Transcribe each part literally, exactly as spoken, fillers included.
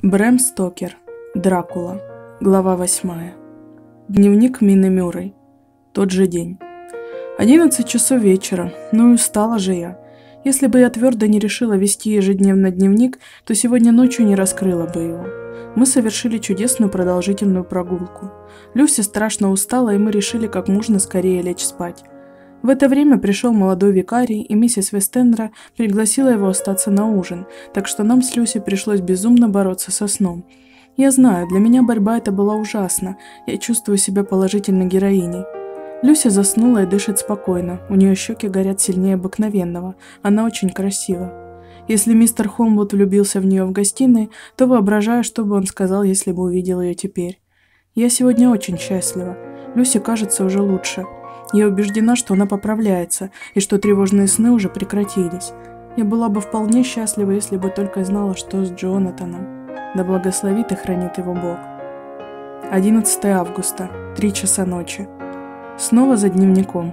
Брэм Стокер. Дракула. Глава восьмая. Дневник Мины Мюррей. Тот же день. одиннадцать часов вечера. Ну и устала же я. Если бы я твердо не решила вести ежедневно дневник, то сегодня ночью не раскрыла бы его. Мы совершили чудесную продолжительную прогулку. Люся страшно устала, и мы решили как можно скорее лечь спать. В это время пришел молодой викарий, и миссис Вестендра пригласила его остаться на ужин, так что нам с Люси пришлось безумно бороться со сном. Я знаю, для меня борьба эта была ужасна, я чувствую себя положительной героиней. Люся заснула и дышит спокойно, у нее щеки горят сильнее обыкновенного, она очень красива. Если мистер Холмвуд влюбился в нее в гостиной, то воображаю, что бы он сказал, если бы увидел ее теперь. Я сегодня очень счастлива, Люсе кажется уже лучше. Я убеждена, что она поправляется, и что тревожные сны уже прекратились. Я была бы вполне счастлива, если бы только знала, что с Джонатаном. Да благословит и хранит его Бог. одиннадцатое августа, три часа ночи. Снова за дневником.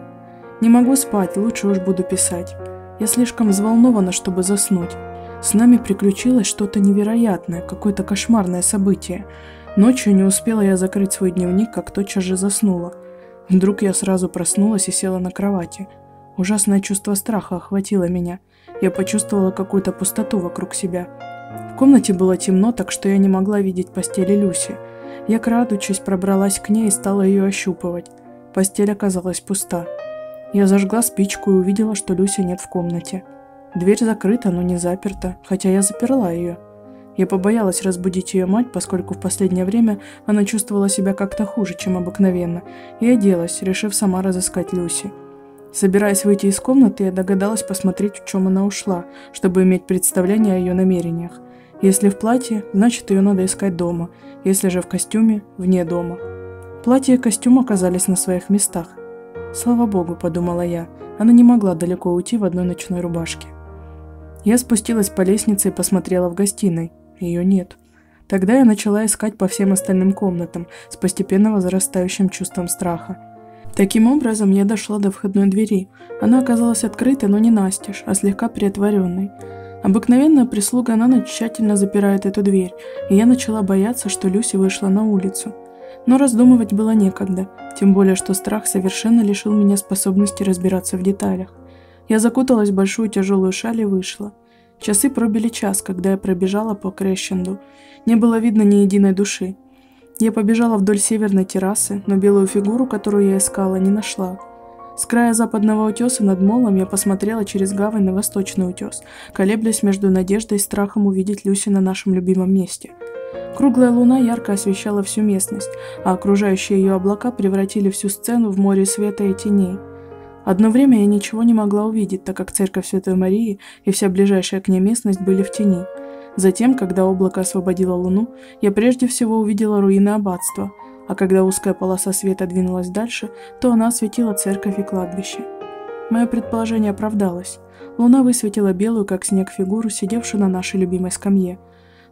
Не могу спать, лучше уж буду писать. Я слишком взволнована, чтобы заснуть. С нами приключилось что-то невероятное, какое-то кошмарное событие. Ночью не успела я закрыть свой дневник, как тотчас же заснула. Вдруг я сразу проснулась и села на кровати. Ужасное чувство страха охватило меня. Я почувствовала какую-то пустоту вокруг себя. В комнате было темно, так что я не могла видеть постели Люси. Я, крадучись, пробралась к ней и стала ее ощупывать. Постель оказалась пуста. Я зажгла спичку и увидела, что Люси нет в комнате. Дверь закрыта, но не заперта, хотя я заперла ее. Я побоялась разбудить ее мать, поскольку в последнее время она чувствовала себя как-то хуже, чем обыкновенно, и оделась, решив сама разыскать Люси. Собираясь выйти из комнаты, я догадалась посмотреть, в чем она ушла, чтобы иметь представление о ее намерениях. Если в платье, значит, ее надо искать дома, если же в костюме – вне дома. Платье и костюм оказались на своих местах. «Слава Богу», – подумала я, – она не могла далеко уйти в одной ночной рубашке. Я спустилась по лестнице и посмотрела в гостиной. Ее нет. Тогда я начала искать по всем остальным комнатам, с постепенно возрастающим чувством страха. Таким образом, я дошла до входной двери. Она оказалась открытой, но не настежь, а слегка приотворенной. Обыкновенная прислуга на ночь тщательно запирает эту дверь, и я начала бояться, что Люси вышла на улицу. Но раздумывать было некогда, тем более, что страх совершенно лишил меня способности разбираться в деталях. Я закуталась в большую тяжелую шаль и вышла. Часы пробили час, когда я пробежала по Крещенду. Не было видно ни единой души. Я побежала вдоль северной террасы, но белую фигуру, которую я искала, не нашла. С края западного утеса над молом я посмотрела через гавань на восточный утес, колеблясь между надеждой и страхом увидеть Люси на нашем любимом месте. Круглая луна ярко освещала всю местность, а окружающие ее облака превратили всю сцену в море света и теней. Одно время я ничего не могла увидеть, так как церковь Святой Марии и вся ближайшая к ней местность были в тени. Затем, когда облако освободило луну, я прежде всего увидела руины аббатства, а когда узкая полоса света двинулась дальше, то она осветила церковь и кладбище. Мое предположение оправдалось. Луна высветила белую, как снег, фигуру, сидевшую на нашей любимой скамье.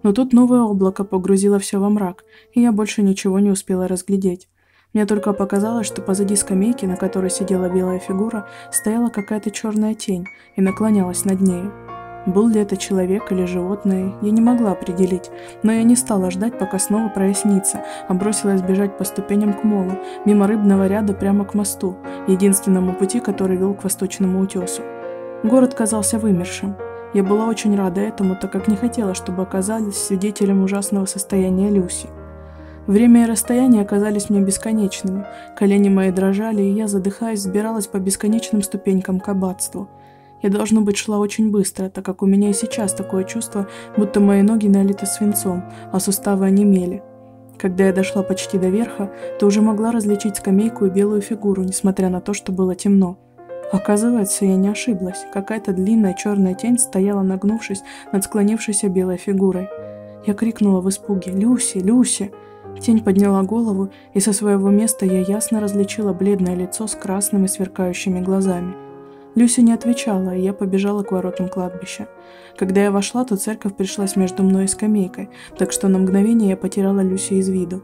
Но тут новое облако погрузило все во мрак, и я больше ничего не успела разглядеть. Мне только показалось, что позади скамейки, на которой сидела белая фигура, стояла какая-то черная тень и наклонялась над ней. Был ли это человек или животное, я не могла определить, но я не стала ждать, пока снова прояснится, а бросилась бежать по ступеням к молу, мимо рыбного ряда прямо к мосту, единственному пути, который вел к восточному утесу. Город казался вымершим. Я была очень рада этому, так как не хотела, чтобы оказалась свидетелем ужасного состояния Люси. Время и расстояние оказались мне бесконечными, колени мои дрожали, и я, задыхаясь, взбиралась по бесконечным ступенькам к аббатству. Я, должно быть, шла очень быстро, так как у меня и сейчас такое чувство, будто мои ноги налиты свинцом, а суставы онемели. Когда я дошла почти до верха, то уже могла различить скамейку и белую фигуру, несмотря на то, что было темно. Оказывается, я не ошиблась, какая-то длинная черная тень стояла, нагнувшись над склонившейся белой фигурой. Я крикнула в испуге: «Люси! Люси!» Тень подняла голову, и со своего места я ясно различила бледное лицо с красными сверкающими глазами. Люси не отвечала, и я побежала к воротам кладбища. Когда я вошла, то церковь пришлась между мной и скамейкой, так что на мгновение я потеряла Люси из виду.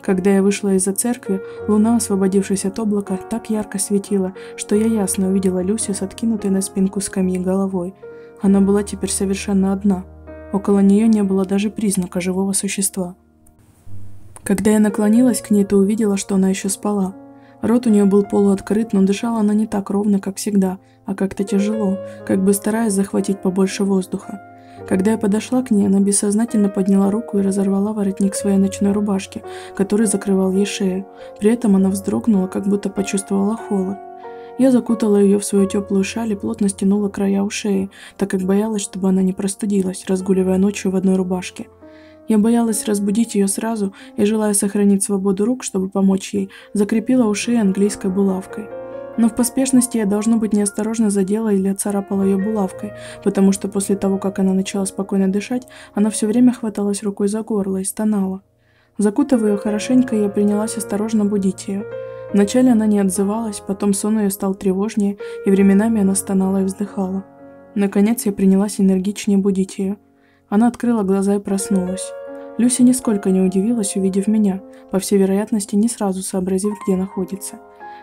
Когда я вышла из-за церкви, луна, освободившись от облака, так ярко светила, что я ясно увидела Люси с откинутой на спинку скамьи головой. Она была теперь совершенно одна. Около нее не было даже признака живого существа. Когда я наклонилась к ней, то увидела, что она еще спала. Рот у нее был полуоткрыт, но дышала она не так ровно, как всегда, а как-то тяжело, как бы стараясь захватить побольше воздуха. Когда я подошла к ней, она бессознательно подняла руку и разорвала воротник своей ночной рубашки, который закрывал ей шею. При этом она вздрогнула, как будто почувствовала холод. Я закутала ее в свою теплую шаль и плотно стянула края у шеи, так как боялась, чтобы она не простудилась, разгуливая ночью в одной рубашке. Я боялась разбудить ее сразу и, желая сохранить свободу рук, чтобы помочь ей, закрепила у шеи английской булавкой. Но в поспешности я, должно быть, неосторожно задела или оцарапала ее булавкой, потому что после того, как она начала спокойно дышать, она все время хваталась рукой за горло и стонала. Закутав ее хорошенько, я принялась осторожно будить ее. Вначале она не отзывалась, потом сон ее стал тревожнее, и временами она стонала и вздыхала. Наконец я принялась энергичнее будить ее. Она открыла глаза и проснулась. Люси нисколько не удивилась, увидев меня, по всей вероятности, не сразу сообразив, где находится.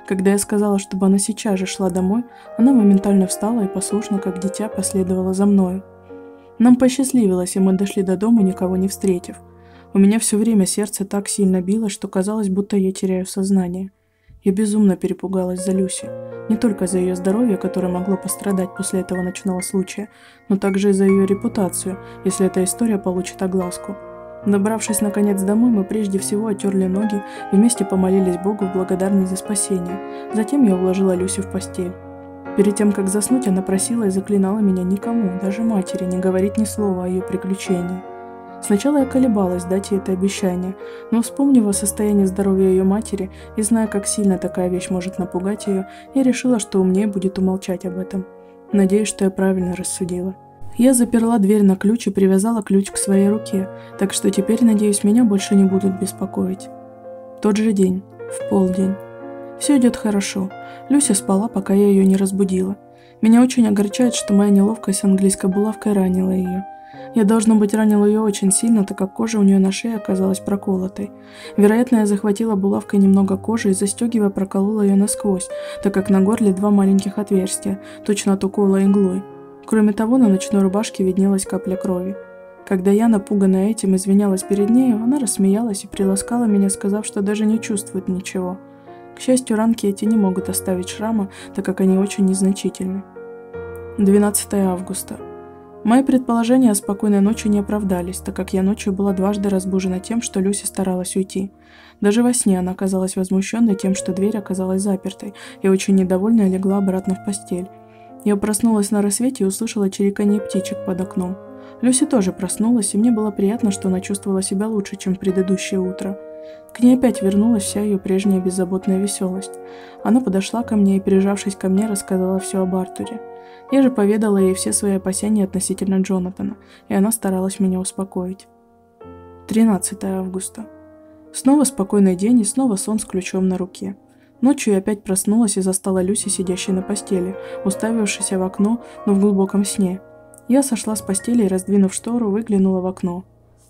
Когда я сказала, чтобы она сейчас же шла домой, она моментально встала и послушно, как дитя, последовала за мною. Нам посчастливилось, и мы дошли до дома, никого не встретив. У меня все время сердце так сильно билось, что казалось, будто я теряю сознание. Я безумно перепугалась за Люси. Не только за ее здоровье, которое могло пострадать после этого ночного случая, но также и за ее репутацию, если эта история получит огласку. Добравшись наконец домой, мы прежде всего оттерли ноги и вместе помолились Богу в благодарность за спасение. Затем я уложила Люсю в постель. Перед тем, как заснуть, она просила и заклинала меня никому, даже матери, не говорить ни слова о ее приключении. Сначала я колебалась дать ей это обещание, но, вспомнив о состоянии здоровья ее матери и зная, как сильно такая вещь может напугать ее, я решила, что умнее будет умолчать об этом. Надеюсь, что я правильно рассудила. Я заперла дверь на ключ и привязала ключ к своей руке, так что теперь, надеюсь, меня больше не будут беспокоить. Тот же день, в полдень. Все идет хорошо. Люся спала, пока я ее не разбудила. Меня очень огорчает, что моя неловкость с английской булавкой ранила ее. Я, должно быть, ранила ее очень сильно, так как кожа у нее на шее оказалась проколотой. Вероятно, я захватила булавкой немного кожи и, застегивая, проколола ее насквозь, так как на горле два маленьких отверстия, точно от укола иглой. Кроме того, на ночной рубашке виднелась капля крови. Когда я, напуганная этим, извинялась перед нею, она рассмеялась и приласкала меня, сказав, что даже не чувствует ничего. К счастью, ранки эти не могут оставить шрама, так как они очень незначительны. двенадцатое августа. Мои предположения о спокойной ночи не оправдались, так как я ночью была дважды разбужена тем, что Люси старалась уйти. Даже во сне она оказалась возмущенной тем, что дверь оказалась запертой, и очень недовольная легла обратно в постель. Я проснулась на рассвете и услышала чириканье птичек под окном. Люси тоже проснулась, и мне было приятно, что она чувствовала себя лучше, чем в предыдущее утро. К ней опять вернулась вся ее прежняя беззаботная веселость. Она подошла ко мне и, прижавшись ко мне, рассказала все об Артуре. Я же поведала ей все свои опасения относительно Джонатана, и она старалась меня успокоить. тринадцатое августа. Снова спокойный день и снова сон с ключом на руке. Ночью я опять проснулась и застала Люси, сидящей на постели, уставившейся в окно, но в глубоком сне. Я сошла с постели и, раздвинув штору, выглянула в окно.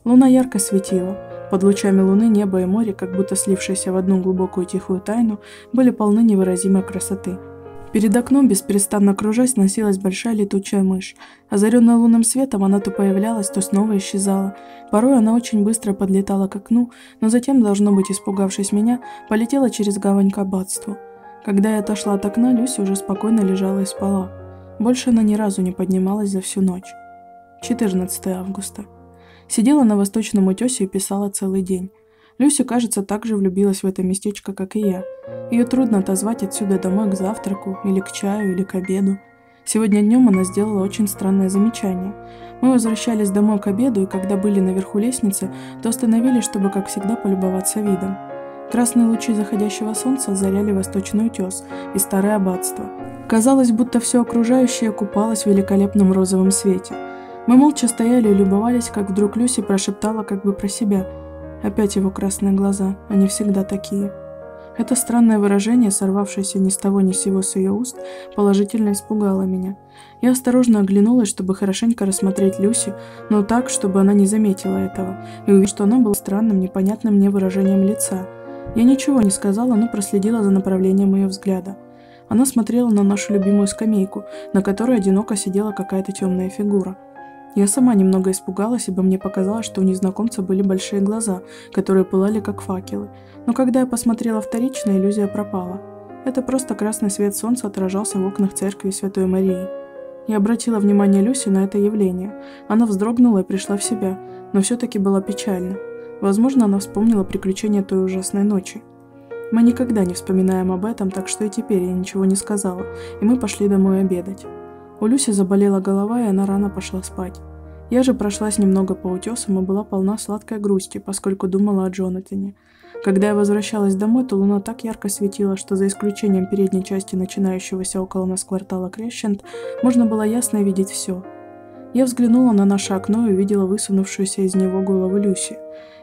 Луна ярко светила. Под лучами луны небо и море, как будто слившиеся в одну глубокую тихую тайну, были полны невыразимой красоты. Перед окном, беспрестанно кружась, носилась большая летучая мышь. Озаренная лунным светом, она то появлялась, то снова исчезала. Порой она очень быстро подлетала к окну, но затем, должно быть, испугавшись меня, полетела через гавань к аббатству. Когда я отошла от окна, Люси уже спокойно лежала и спала. Больше она ни разу не поднималась за всю ночь. четырнадцатое августа. Сидела на восточном утесе и писала целый день. Люси, кажется, также влюбилась в это местечко, как и я. Ее трудно отозвать отсюда домой к завтраку, или к чаю, или к обеду. Сегодня днем она сделала очень странное замечание. Мы возвращались домой к обеду, и когда были наверху лестницы, то остановились, чтобы, как всегда, полюбоваться видом. Красные лучи заходящего солнца озаряли восточный утес и старое аббатство. Казалось, будто все окружающее купалось в великолепном розовом свете. Мы молча стояли и любовались, как вдруг Люси прошептала как бы про себя. Опять его красные глаза, они всегда такие. Это странное выражение, сорвавшееся ни с того ни с сего с ее уст, положительно испугало меня. Я осторожно оглянулась, чтобы хорошенько рассмотреть Люси, но так, чтобы она не заметила этого, и увидела, что она была странным, непонятным мне выражением лица. Я ничего не сказала, но проследила за направлением ее взгляда. Она смотрела на нашу любимую скамейку, на которой одиноко сидела какая-то темная фигура. Я сама немного испугалась, ибо мне показалось, что у незнакомца были большие глаза, которые пылали как факелы. Но когда я посмотрела вторично, иллюзия пропала. Это просто красный свет солнца отражался в окнах церкви Святой Марии. Я обратила внимание Люси на это явление. Она вздрогнула и пришла в себя, но все-таки была печальна. Возможно, она вспомнила приключения той ужасной ночи. Мы никогда не вспоминаем об этом, так что и теперь я ничего не сказала, и мы пошли домой обедать. У Люси заболела голова, и она рано пошла спать. Я же прошлась немного по утесам и была полна сладкой грусти, поскольку думала о Джонатане. Когда я возвращалась домой, то луна так ярко светила, что за исключением передней части начинающегося около нас квартала Крещент, можно было ясно видеть все. Я взглянула на наше окно и увидела высунувшуюся из него голову Люси.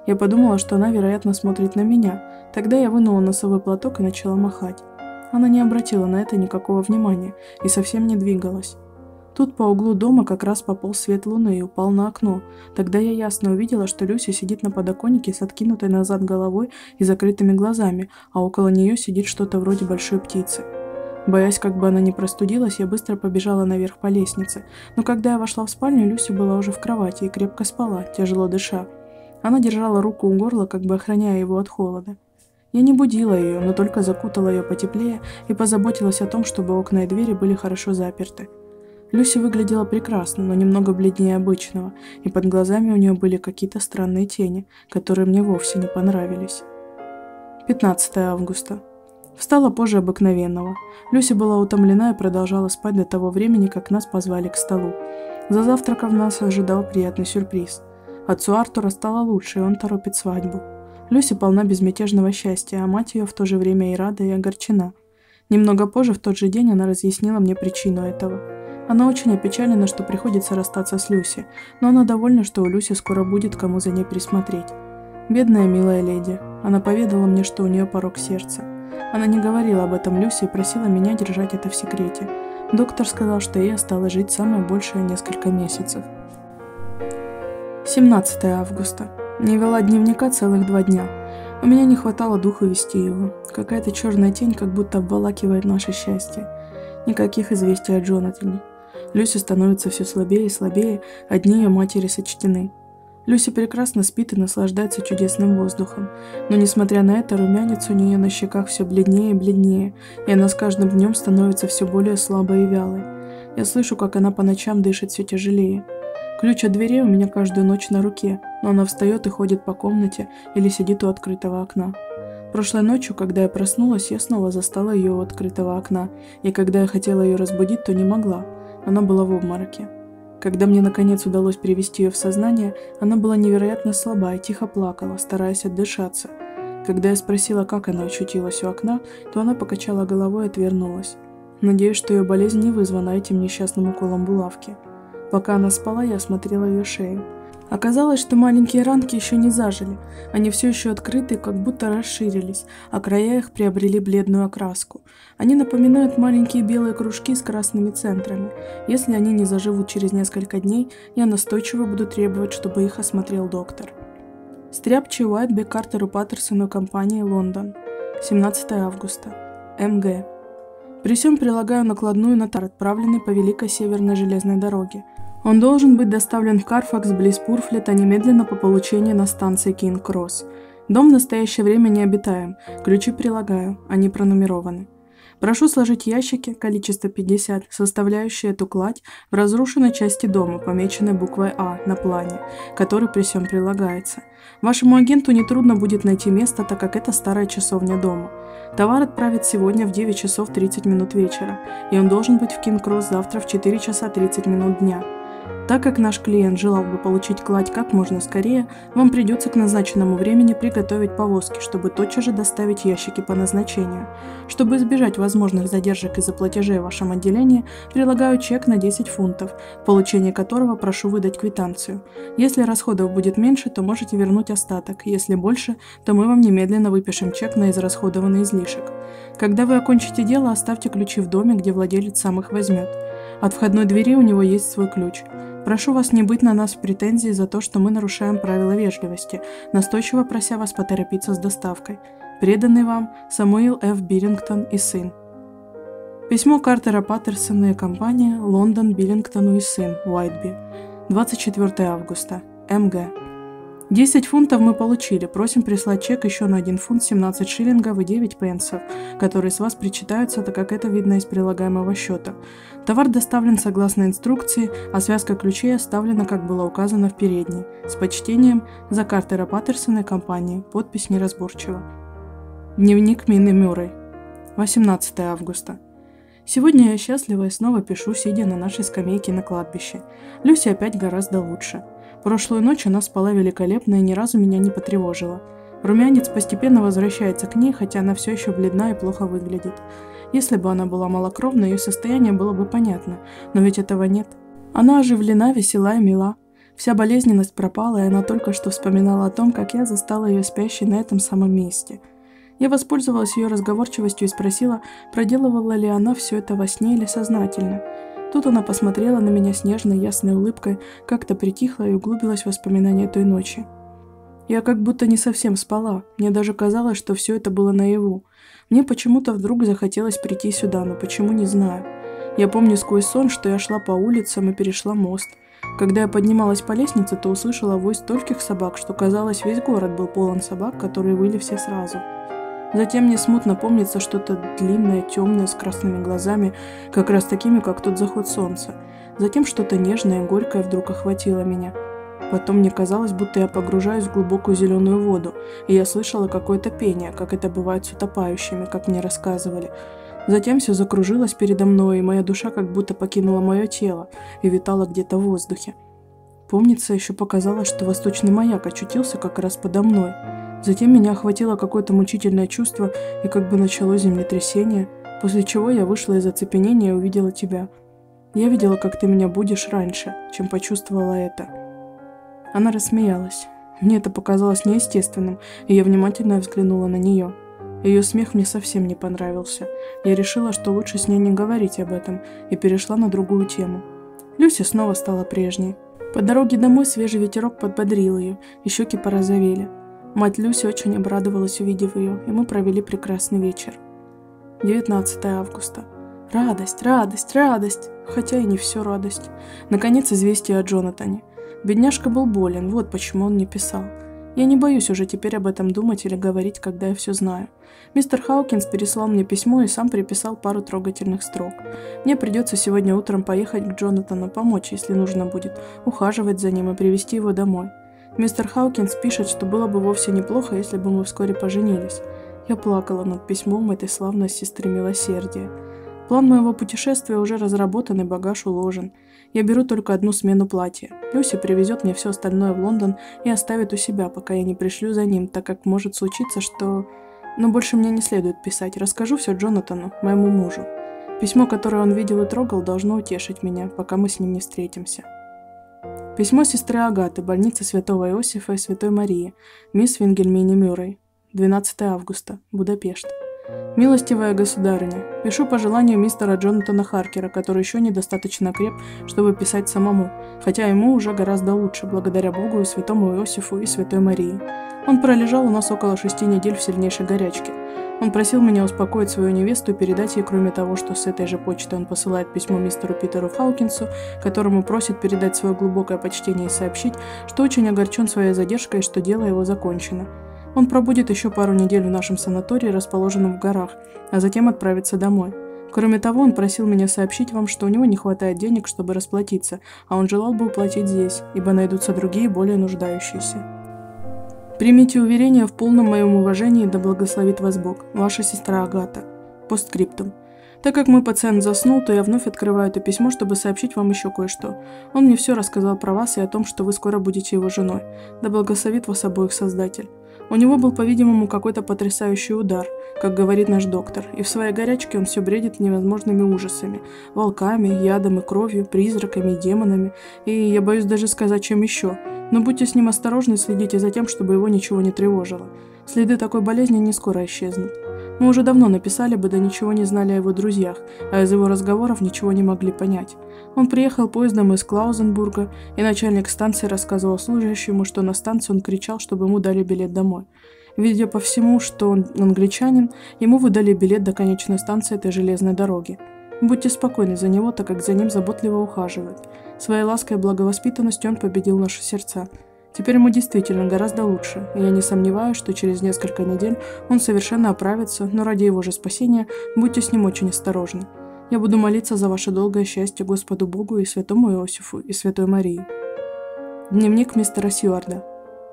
Я подумала, что она, вероятно, смотрит на меня. Тогда я вынула носовой платок и начала махать. Она не обратила на это никакого внимания и совсем не двигалась. Тут по углу дома как раз пополз свет луны и упал на окно. Тогда я ясно увидела, что Люси сидит на подоконнике с откинутой назад головой и закрытыми глазами, а около нее сидит что-то вроде большой птицы. Боясь, как бы она не простудилась, я быстро побежала наверх по лестнице. Но когда я вошла в спальню, Люси была уже в кровати и крепко спала, тяжело дыша. Она держала руку у горла, как бы охраняя его от холода. Я не будила ее, но только закутала ее потеплее и позаботилась о том, чтобы окна и двери были хорошо заперты. Люси выглядела прекрасно, но немного бледнее обычного, и под глазами у нее были какие-то странные тени, которые мне вовсе не понравились. пятнадцатое августа. Встала позже обыкновенного. Люси была утомлена и продолжала спать до того времени, как нас позвали к столу. За завтраком нас ожидал приятный сюрприз. Отцу Артура стало лучше, и он торопит свадьбу. Люси полна безмятежного счастья, а мать ее в то же время и рада, и огорчена. Немного позже, в тот же день, она разъяснила мне причину этого. Она очень опечалена, что приходится расстаться с Люси, но она довольна, что у Люси скоро будет кому за ней присмотреть. Бедная милая леди. Она поведала мне, что у нее порок сердца. Она не говорила об этом Люси и просила меня держать это в секрете. Доктор сказал, что ей осталось жить самое большее несколько месяцев. семнадцатое августа. Не вела дневника целых два дня. У меня не хватало духу вести его. Какая-то черная тень как будто обволакивает наше счастье. Никаких известий о Джонатане. Люси становится все слабее и слабее, одни ее матери сочтены. Люси прекрасно спит и наслаждается чудесным воздухом, но, несмотря на это, румянец у нее на щеках все бледнее и бледнее, и она с каждым днем становится все более слабой и вялой. Я слышу, как она по ночам дышит все тяжелее. Ключ от двери у меня каждую ночь на руке, но она встает и ходит по комнате или сидит у открытого окна. Прошлой ночью, когда я проснулась, я снова застала ее у открытого окна, и когда я хотела ее разбудить, то не могла. Она была в обмороке. Когда мне наконец удалось привести ее в сознание, она была невероятно слаба и тихо плакала, стараясь отдышаться. Когда я спросила, как она очутилась у окна, то она покачала головой и отвернулась. Надеюсь, что ее болезнь не вызвана этим несчастным уколом булавки. Пока она спала, я осмотрела ее шею. Оказалось, что маленькие ранки еще не зажили, они все еще открыты и как будто расширились, а края их приобрели бледную окраску. Они напоминают маленькие белые кружки с красными центрами. Если они не заживут через несколько дней, я настойчиво буду требовать, чтобы их осмотрел доктор. Стряпчий Уайтби Картеру Паттерсону компании «Лондон». семнадцатое августа. эм гэ. При всем прилагаю накладную нотар, отправленный по Великой Северной железной дороге. Он должен быть доставлен в Карфакс близ Пурфлета немедленно по получении на станции Кинг-Кросс. Дом в настоящее время необитаем. Ключи прилагаю, они пронумерованы. Прошу сложить ящики, количество пятьдесят, составляющие эту кладь, в разрушенной части дома, помеченной буквой «А» на плане, который при всем прилагается. Вашему агенту нетрудно будет найти место, так как это старая часовня дома. Товар отправят сегодня в девять часов тридцать минут вечера, и он должен быть в Кинг-Кросс завтра в четыре часа тридцать минут дня. Так как наш клиент желал бы получить кладь как можно скорее, вам придется к назначенному времени приготовить повозки, чтобы тотчас же доставить ящики по назначению. Чтобы избежать возможных задержек из-за платежей в вашем отделении, прилагаю чек на десять фунтов, в получении которого прошу выдать квитанцию. Если расходов будет меньше, то можете вернуть остаток, если больше, то мы вам немедленно выпишем чек на израсходованный излишек. Когда вы окончите дело, оставьте ключи в доме, где владелец сам их возьмет. От входной двери у него есть свой ключ. Прошу вас не быть на нас в претензии за то, что мы нарушаем правила вежливости, настойчиво прося вас поторопиться с доставкой. Преданный вам Самуил Ф. Биллингтон и сын. Письмо Картера Паттерсона и компания Лондон Биллингтону и сын, Уайтби. двадцать четвёртое августа. М Г. десять фунтов мы получили. Просим прислать чек еще на один фунт, семнадцать шиллингов и девять пенсов, которые с вас причитаются, так как это видно из прилагаемого счета. Товар доставлен согласно инструкции, а связка ключей оставлена, как было указано в передней. С почтением, за Картера Паттерсона и компании. Подпись неразборчива. Дневник Мины Мюррей. восемнадцатое августа. Сегодня я счастлива и снова пишу, сидя на нашей скамейке на кладбище. Люси опять гораздо лучше. Прошлую ночь она спала великолепно и ни разу меня не потревожила. Румянец постепенно возвращается к ней, хотя она все еще бледна и плохо выглядит. Если бы она была малокровна, ее состояние было бы понятно, но ведь этого нет. Она оживлена, весела и мила. Вся болезненность пропала, и она только что вспоминала о том, как я застала ее спящей на этом самом месте. Я воспользовалась ее разговорчивостью и спросила, проделывала ли она все это во сне или сознательно. Тут она посмотрела на меня с нежной, ясной улыбкой, как-то притихла и углубилась в воспоминания той ночи. Я как будто не совсем спала, мне даже казалось, что все это было наяву. Мне почему-то вдруг захотелось прийти сюда, но почему, не знаю. Я помню сквозь сон, что я шла по улицам и перешла мост. Когда я поднималась по лестнице, то услышала вой стольких собак, что казалось, весь город был полон собак, которые выли все сразу. Затем мне смутно помнится что-то длинное, темное, с красными глазами, как раз такими, как тот заход солнца. Затем что-то нежное и горькое вдруг охватило меня. Потом мне казалось, будто я погружаюсь в глубокую зеленую воду, и я слышала какое-то пение, как это бывает с утопающими, как мне рассказывали. Затем все закружилось передо мной, и моя душа как будто покинула мое тело и витала где-то в воздухе. Помнится, еще показалось, что восточный маяк очутился как раз подо мной. Затем меня охватило какое-то мучительное чувство, и как бы началось землетрясение, после чего я вышла из оцепенения и увидела тебя. Я видела, как ты меня будишь раньше, чем почувствовала это. Она рассмеялась. Мне это показалось неестественным, и я внимательно взглянула на нее. Ее смех мне совсем не понравился. Я решила, что лучше с ней не говорить об этом, и перешла на другую тему. Люся снова стала прежней. По дороге домой свежий ветерок подбодрил ее, и щеки порозовели. Мать Люси очень обрадовалась, увидев ее, и мы провели прекрасный вечер. девятнадцатое августа. Радость, радость, радость! Хотя и не все радость. Наконец, известие о Джонатане. Бедняжка был болен, вот почему он не писал. Я не боюсь уже теперь об этом думать или говорить, когда я все знаю. Мистер Хаукинс переслал мне письмо и сам приписал пару трогательных строк. Мне придется сегодня утром поехать к Джонатану помочь, если нужно будет, ухаживать за ним и привезти его домой. Мистер Хаукинс пишет, что было бы вовсе неплохо, если бы мы вскоре поженились. Я плакала над письмом этой славной сестры милосердия. План моего путешествия уже разработан и багаж уложен. Я беру только одну смену платья. Люси привезет мне все остальное в Лондон и оставит у себя, пока я не пришлю за ним, так как может случиться, что... Но больше мне не следует писать. Расскажу все Джонатану, моему мужу. Письмо, которое он видел и трогал, должно утешить меня, пока мы с ним не встретимся. Письмо сестры Агаты, больница Святого Иосифа и Святой Марии, мисс Вингельмине Мюррей. двенадцатое августа, Будапешт. Милостивая государыня, пишу по желанию мистера Джонатана Харкера, который еще недостаточно креп, чтобы писать самому, хотя ему уже гораздо лучше, благодаря Богу и Святому Иосифу и Святой Марии. Он пролежал у нас около шести недель в сильнейшей горячке. Он просил меня успокоить свою невесту и передать ей, кроме того, что с этой же почты он посылает письмо мистеру Питеру Хаукинсу, которому просит передать свое глубокое почтение и сообщить, что очень огорчен своей задержкой и что дело его закончено. Он пробудет еще пару недель в нашем санатории, расположенном в горах, а затем отправится домой. Кроме того, он просил меня сообщить вам, что у него не хватает денег, чтобы расплатиться, а он желал бы уплатить здесь, ибо найдутся другие, более нуждающиеся. Примите уверение в полном моем уважении, да благословит вас Бог, ваша сестра Агата. Постскриптум. Так как мой пациент заснул, то я вновь открываю это письмо, чтобы сообщить вам еще кое-что. Он мне все рассказал про вас и о том, что вы скоро будете его женой. Да благословит вас обоих Создатель. У него был, по-видимому, какой-то потрясающий удар, как говорит наш доктор, и в своей горячке он все бредит невозможными ужасами, волками, ядом и кровью, призраками и демонами, и я боюсь даже сказать, чем еще. Но будьте с ним осторожны и следите за тем, чтобы его ничего не тревожило. Следы такой болезни не скоро исчезнут. Мы уже давно написали бы, да ничего не знали о его друзьях, а из его разговоров ничего не могли понять. Он приехал поездом из Клаузенбурга, и начальник станции рассказывал служащему, что на станции он кричал, чтобы ему дали билет домой. Видя по всему, что он англичанин, ему выдали билет до конечной станции этой железной дороги. Будьте спокойны за него, так как за ним заботливо ухаживают. Своей лаской и благовоспитанностью он победил наши сердца. Теперь мы действительно гораздо лучше, и я не сомневаюсь, что через несколько недель он совершенно оправится, но ради его же спасения будьте с ним очень осторожны. Я буду молиться за ваше долгое счастье Господу Богу и святому Иосифу и святой Марии. Дневник мистера Сьюарда.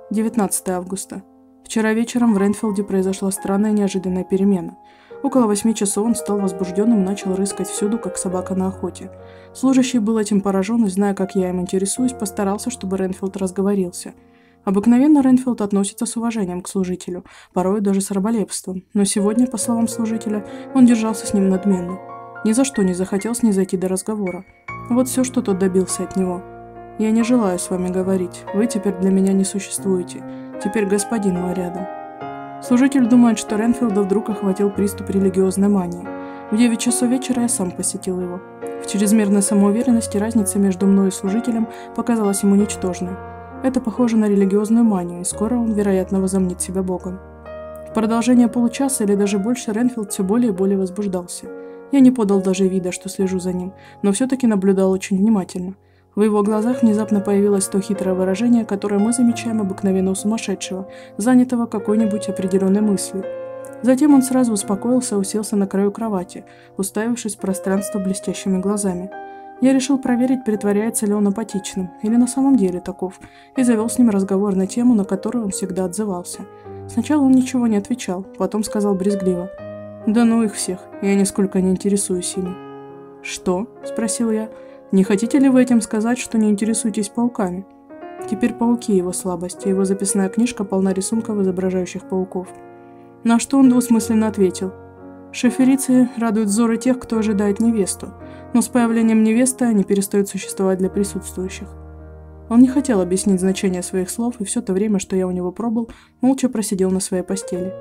девятнадцатое августа. Вчера вечером в Ренфилде произошла странная неожиданная перемена. Около восьми часов он стал возбужденным и начал рыскать всюду, как собака на охоте. Служащий был этим поражен и, зная, как я им интересуюсь, постарался, чтобы Ренфилд разговорился. Обыкновенно Ренфилд относится с уважением к служителю, порой даже с раболепством, но сегодня, по словам служителя, он держался с ним надменно. Ни за что не захотел снизойти до разговора. Вот все, что тот добился от него. «Я не желаю с вами говорить, вы теперь для меня не существуете, теперь господин мой рядом». Служитель думает, что Ренфилда вдруг охватил приступ религиозной мании. В девять часов вечера я сам посетил его. В чрезмерной самоуверенности разница между мной и служителем показалась ему ничтожной. Это похоже на религиозную манию, и скоро он, вероятно, возомнит себя Богом. В продолжение получаса или даже больше Ренфилд все более и более возбуждался. Я не подал даже вида, что слежу за ним, но все-таки наблюдал очень внимательно. В его глазах внезапно появилось то хитрое выражение, которое мы замечаем обыкновенно у сумасшедшего, занятого какой-нибудь определенной мыслью. Затем он сразу успокоился и уселся на краю кровати, уставившись в пространство блестящими глазами. Я решил проверить, притворяется ли он апатичным, или на самом деле таков, и завел с ним разговор на тему, на которую он всегда отзывался. Сначала он ничего не отвечал, потом сказал брезгливо: «Да ну их всех, я нисколько не интересуюсь ими». «Что?» – спросил я. «Не хотите ли вы этим сказать, что не интересуетесь пауками?» Теперь пауки – его слабость, и его записная книжка полна рисунков, изображающих пауков. На что он двусмысленно ответил: «Шиферицы радуют взоры тех, кто ожидает невесту, но с появлением невесты они перестают существовать для присутствующих». Он не хотел объяснить значение своих слов, и все то время, что я у него пробыл, молча просидел на своей постели.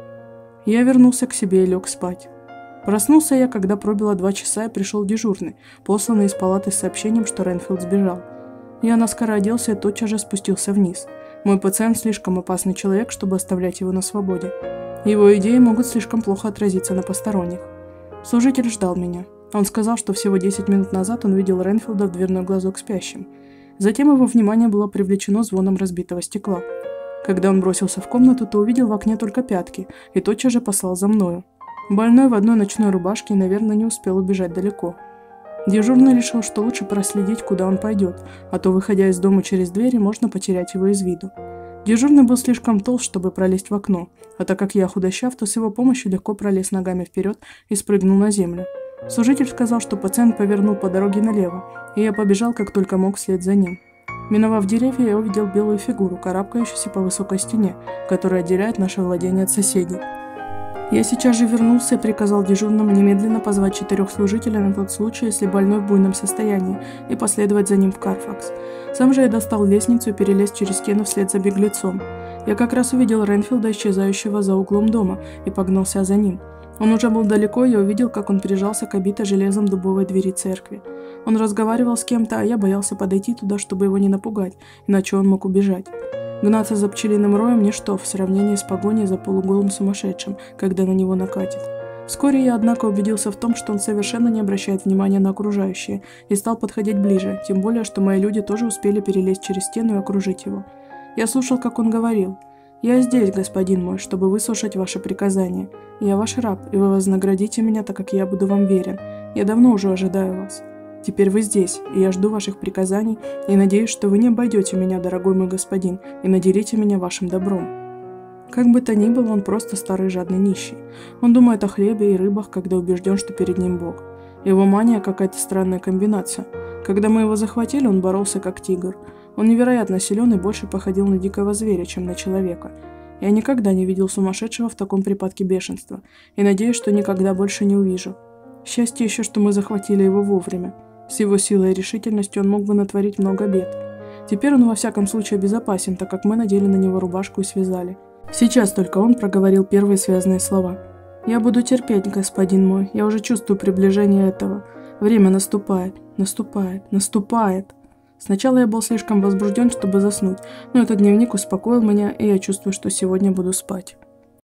Я вернулся к себе и лег спать. Проснулся я, когда пробило два часа и пришел дежурный, посланный из палаты с сообщением, что Ренфилд сбежал. Я наскоро оделся и тотчас же спустился вниз. Мой пациент слишком опасный человек, чтобы оставлять его на свободе. Его идеи могут слишком плохо отразиться на посторонних. Служитель ждал меня. Он сказал, что всего десять минут назад он видел Ренфилда в дверной глазок спящим. Затем его внимание было привлечено звоном разбитого стекла. Когда он бросился в комнату, то увидел в окне только пятки и тотчас же послал за мною. Больной в одной ночной рубашке, наверное, не успел убежать далеко. Дежурный решил, что лучше проследить, куда он пойдет, а то, выходя из дома через двери, можно потерять его из виду. Дежурный был слишком толст, чтобы пролезть в окно, а так как я худощав, то с его помощью легко пролез ногами вперед и спрыгнул на землю. Служитель сказал, что пациент повернул по дороге налево, и я побежал, как только мог, вслед за ним. Миновав деревья, я увидел белую фигуру, карабкающуюся по высокой стене, которая отделяет наше владение от соседей. Я сейчас же вернулся и приказал дежурному немедленно позвать четырех служителей на тот случай, если больной в буйном состоянии, и последовать за ним в Карфакс. Сам же я достал лестницу и перелез через стену вслед за беглецом. Я как раз увидел Ренфилда, исчезающего за углом дома, и погнался за ним. Он уже был далеко, и я увидел, как он прижался к обитой железом дубовой двери церкви. Он разговаривал с кем-то, а я боялся подойти туда, чтобы его не напугать, иначе он мог убежать. Гнаться за пчелиным роем – ничто в сравнении с погоней за полуголым сумасшедшим, когда на него накатит. Вскоре я, однако, убедился в том, что он совершенно не обращает внимания на окружающие, и стал подходить ближе, тем более, что мои люди тоже успели перелезть через стену и окружить его. Я слушал, как он говорил: «Я здесь, господин мой, чтобы выслушать ваши приказания. Я ваш раб, и вы вознаградите меня, так как я буду вам верен. Я давно уже ожидаю вас. Теперь вы здесь, и я жду ваших приказаний, и надеюсь, что вы не обойдете меня, дорогой мой господин, и наделите меня вашим добром». Как бы то ни было, он просто старый жадный нищий. Он думает о хлебе и рыбах, когда убежден, что перед ним Бог. Его мания какая-то странная комбинация. Когда мы его захватили, он боролся как тигр. Он невероятно силен и больше походил на дикого зверя, чем на человека. Я никогда не видел сумасшедшего в таком припадке бешенства, и надеюсь, что никогда больше не увижу. Счастье еще, что мы захватили его вовремя. С его силой и решительностью он мог бы натворить много бед. Теперь он во всяком случае безопасен, так как мы надели на него рубашку и связали. Сейчас только он проговорил первые связанные слова. «Я буду терпеть, господин мой, я уже чувствую приближение этого. Время наступает, наступает, наступает». Сначала я был слишком возбужден, чтобы заснуть, но этот дневник успокоил меня, и я чувствую, что сегодня буду спать.